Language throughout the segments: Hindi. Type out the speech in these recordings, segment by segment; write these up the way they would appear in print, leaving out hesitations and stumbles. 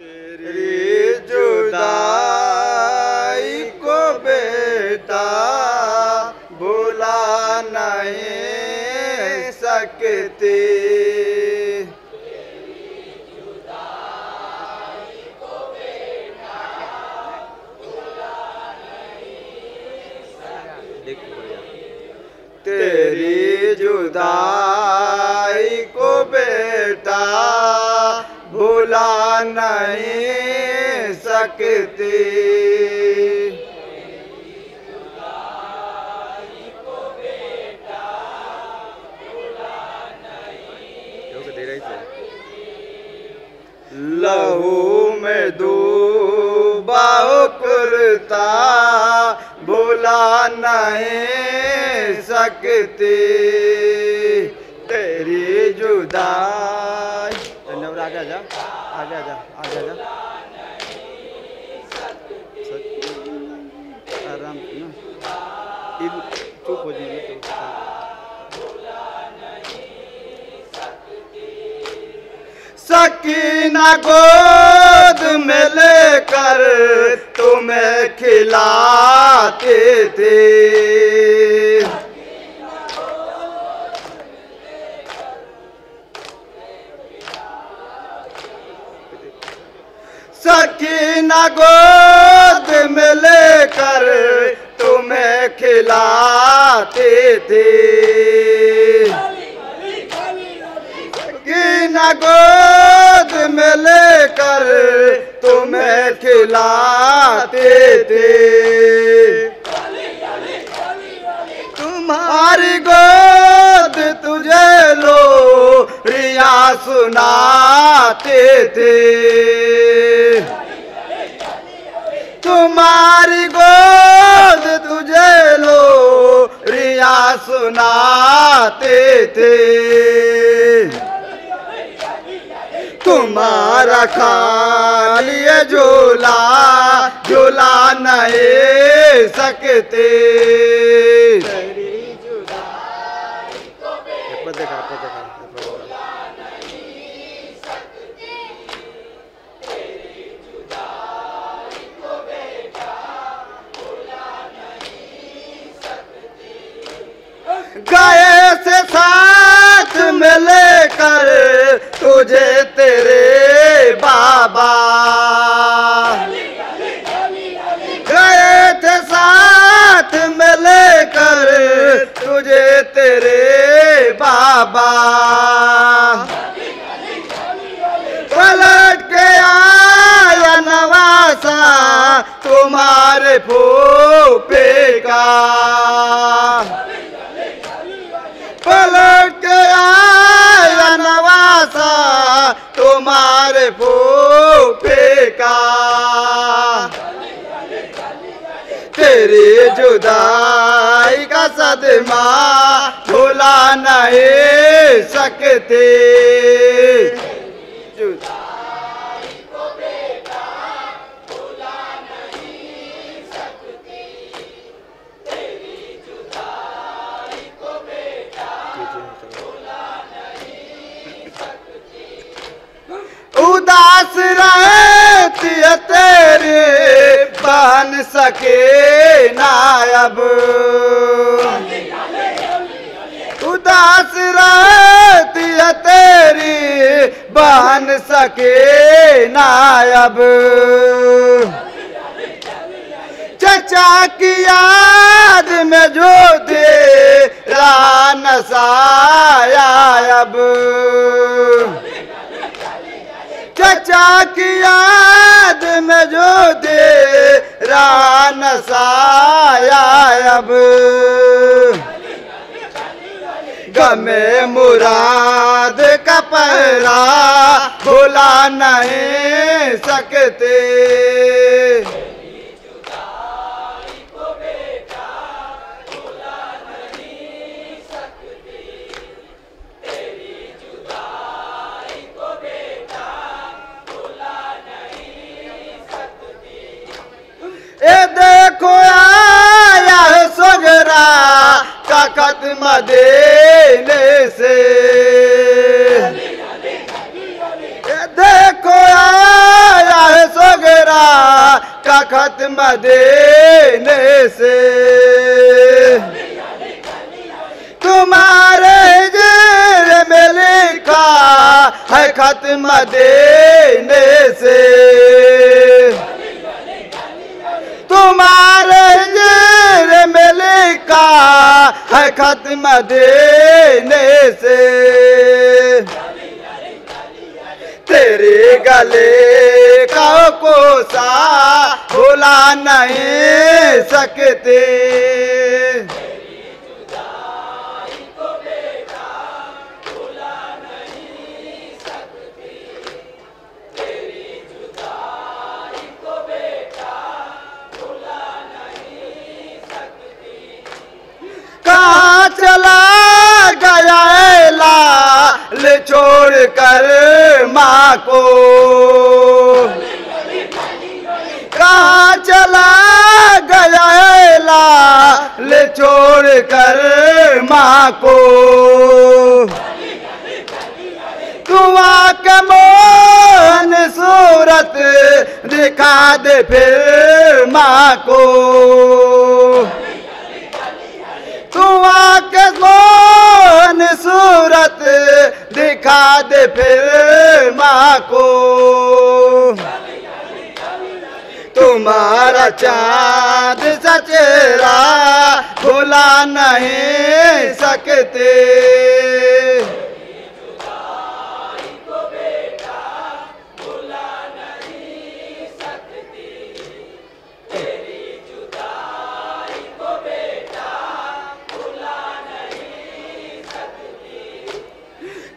तेरी जुदाई को बेटा भुला नहीं सकती, तेरी जुदाई को बेटा भुला नहीं सकती। लहू में डूबा कुर्ता भुला नहीं सकती, तेरी जुदाई आगे आजा, आगे आजा, आगे आजा, आराम ना, चुप हो जाइए। सकीना गोद में लेकर तुम्हें खिलाते थे, सकीना गोद में लेकर तुम्हें खिलाते थे, सकीना गोद में लेकर तुम्हें खिलाते थे, तुम्हारी गोद तुझे लो रिया सुनाते थे, तुम्हारी गोद तुझे लो रिया सुनाते थे, तुम्हारा खाली झोला झोला नहीं सकते। गए से साथ में लेकर तुझे तेरे बाबा, गए थे साथ में लेकर तुझे तेरे बाबा, पलट के आया नवासा तुम्हारे फूफे का, पलट के आया नवासा तुम्हारे फूफे का, तेरी जुदाई का सदमा भुला नहीं सकते, उदास रहती है तेरे बहन सकीना अब, उदास रहती है तेरी बहन सकीना अब, चचा की याद में जो दे रहा नसाया अब, चचा की याद में जो दे रहा नसाया अब, गमे मुराद का पहरा भुला नहीं सकते, देखो आया है सगरा ताकत मदीने से, देखो आया बात मदीने से तुम्हारे दिल में लिखा है खत मदीने से तुम्हारे दिल में लिखा है खत मदीने से तेरे गले का कोसा भुला नहीं सकते छोड़ कर माँ को कहाँ चला गया लाल छोड़ कर माँ को कुआं के मोहन सूरत दिखा दे फिर माँ को कुआं के मोहन सूरत दिखा दे फिर माँ को तुम्हारा चाँद सा चेहरा भुला नहीं सकते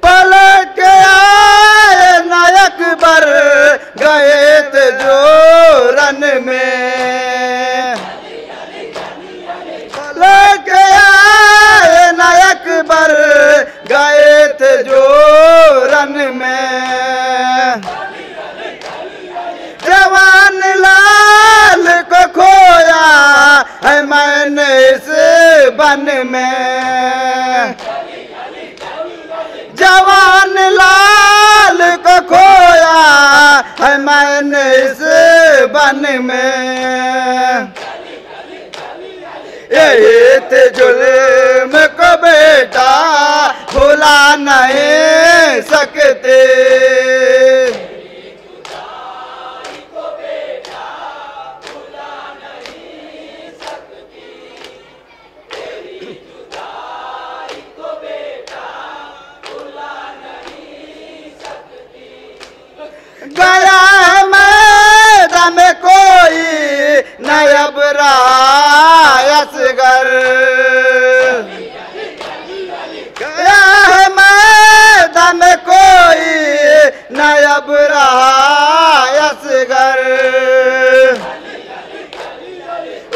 में लेके आए नायक बर गए थे जो रन में जवान लाल को खोया है मैंने इस बन में जवान लाल को खोया है मैंने इस बन में यही थे जुल्म को बेटा भुला नहीं सकते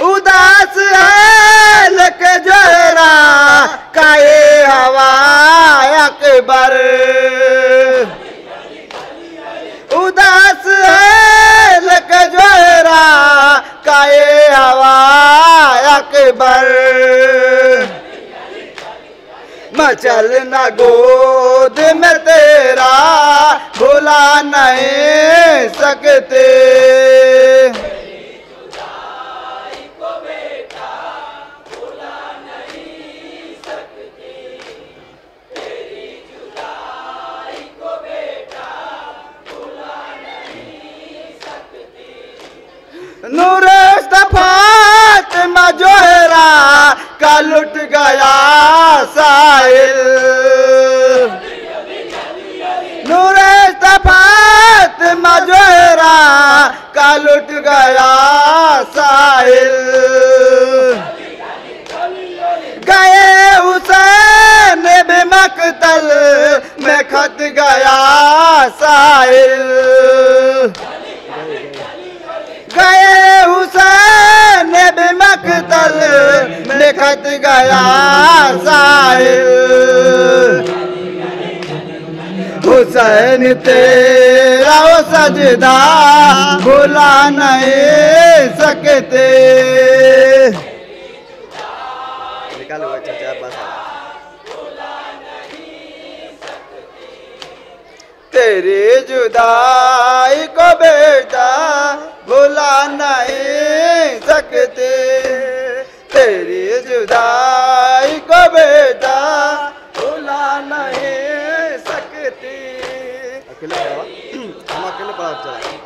उदास है लक जोरा काए हवा अकबर मचल न गोद में तेरा भुला नहीं सकते फातिमा जोहरा का लुट गया साहिल फातिमा जोहरा का लुट गया साहिल गए हुसैन भी मकतल में खत गया साहिल गए हुसैन भी मकतल में खत गया साहिल हुसैन तेरा वो सजदा भुला नहीं सकते तेरी जुदाई को बेटा भुला नहीं के लिए पता चला।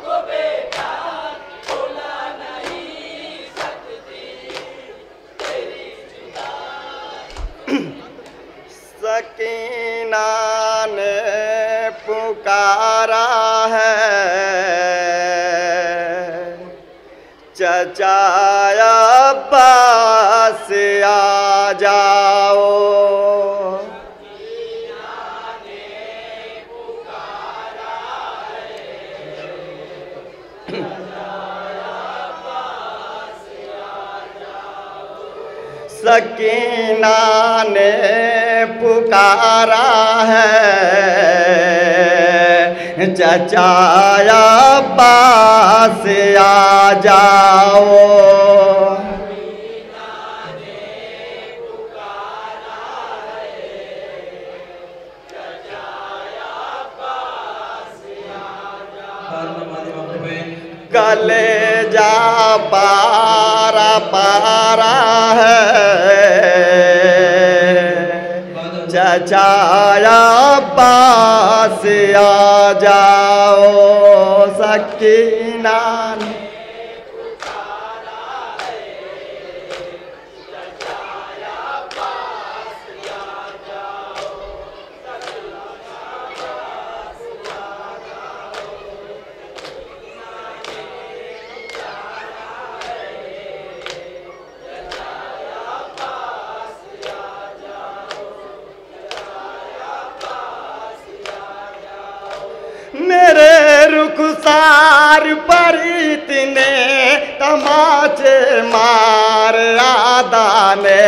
सकीना ने पुकारा है, चचा अब्बास आ जाओ। सकीना ने पुकारा है, चचा अब्बास आ जाओ। सकीना ने पुकारा है, चचा अब्बास आ जाओ। सकीना ने पुकारा है, चचा अब्बास आ जाओ। कलेजा पारा पारा है, चचा अब्बास आ जाओ। सकीना ने पुकारा है, चचा अब्बास आ जाओ। सकीना ने पुकारा है, चचा अब्बास आ जाओ। मेरे रुखसार पर इतने तमाचे मार आदा ने,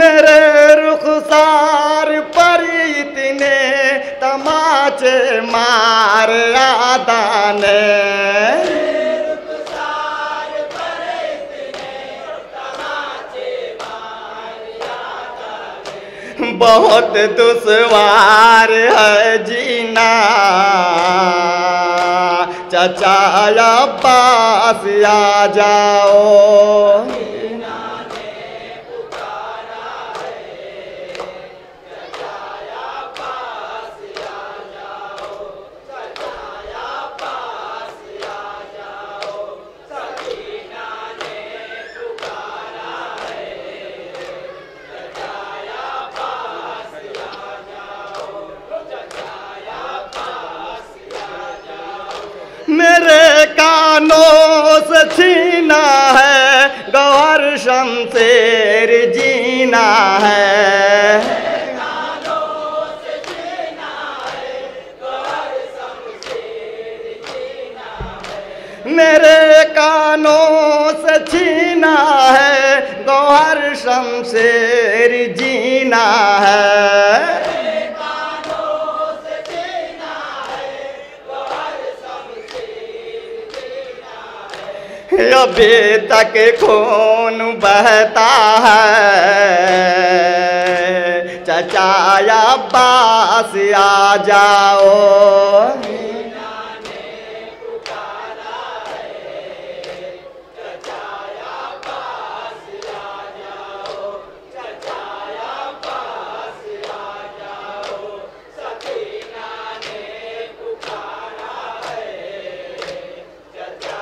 मेरे रुखसार पर इतने तमाचे मार आदा ने। बहुत दुश्वार है जीना, चचा अब्बास आ जाओ। सकीना ने पुकारा है, चचा अब्बास आ जाओ। चचा अब्बास आ जाओ। सकीना ने पुकारा है, मेरे कानों से छीना है गौहर शमशेर जीना है। कानों से छीना है गौहर शमशेर जीना है। मेरे कानों से छीना है गौहर शमशेर जीना है। अभी तक खून बहता है, चचा अब्बास आ जाओ। सकीना ने पुकारा है, चचा अब्बास आ जाओ। चचा अब्बास आ जाओ। सकीना ने पुकारा है, चचा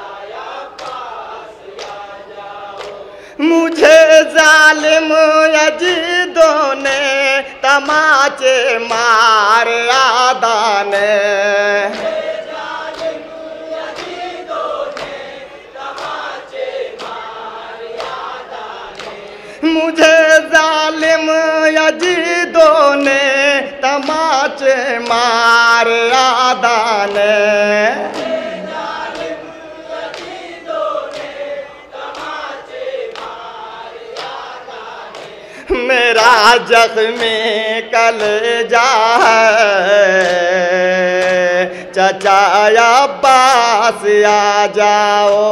मुझे जालिम यजीदों ने तमाचे मार आदा ने। जालिम यजीदों ने तमाचे मार आदा ने। मुझे जालिम यजीदों ने तमाचे मार आदा ने। मेरा जख्मी कलेजा है, चचा अब्बास आ जाओ।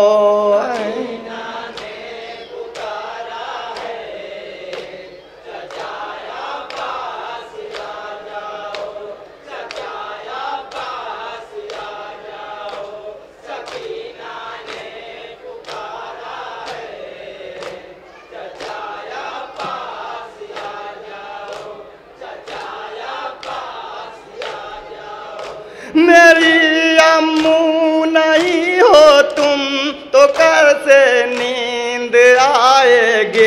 सकीना ने पुकारा है, चचा अब्बास आ जाओ। चचा अब्बास आ जाओ। सकीना ने पुकारा है, चचा अब्बास मेरी अम्मू नहीं हो तुम तो कैसे नींद आएगी,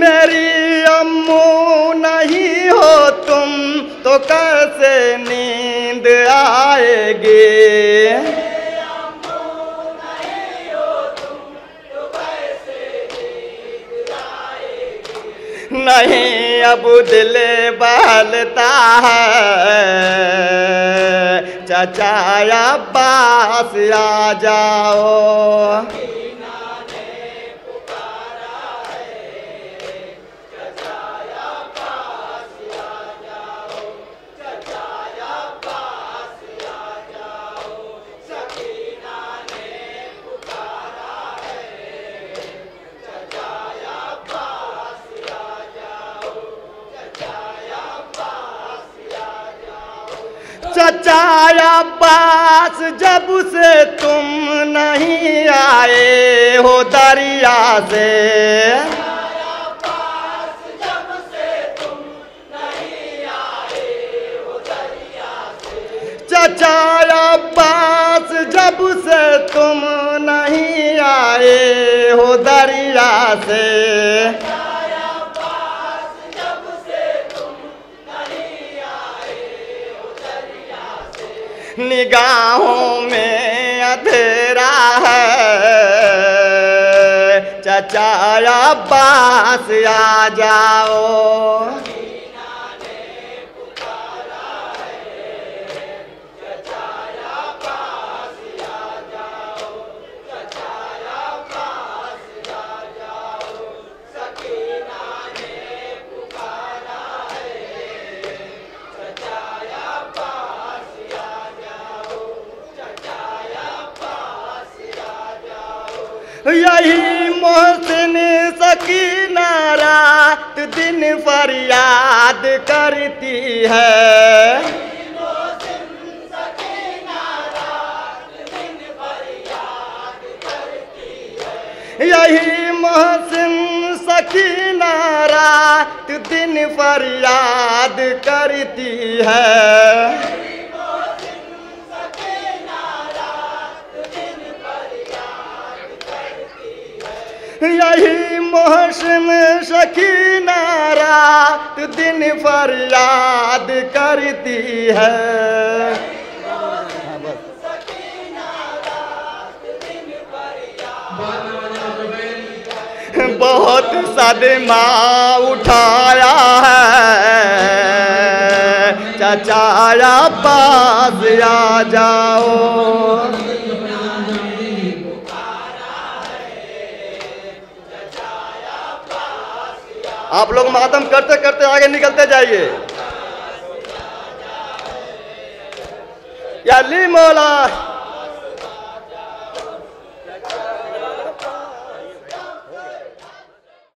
मेरी अम्मू नहीं हो तुम तो कैसे नींद आएगी। नहीं अब दिल बहलता है चाचा अब्बास आ जाओ, चाचा अब्बास जब से तुम नहीं आए हो दरिया से, चाचा अब्बास जब से तुम नहीं आए हो दरिया से, चाचा अब्बास जब से तुम नहीं आए हो दरिया से, निगाहों में अंधेरा है चाचा अब्बास आ जाओ, मदीना ने पुकारा है चाचा अब्बास आ जाओ, चाचा अब्बास आ जाओ, सकीना ने पुकारा है चाचा अब्बास। यही मोहसिन सकीना रात दिन फरियाद करती है, मोहसिन सकीना रात दिन फरियाद करती है, यही मोहसिन सकीना रात दिन फरियाद करती है। यही मोहसिन सकीना रात दिन फरियाद करती है, बहुत सदमा उठाया है चाचा अब्बास आ जाओ, आप लोग मातम करते करते आगे निकलते जाइए। या अली मौला।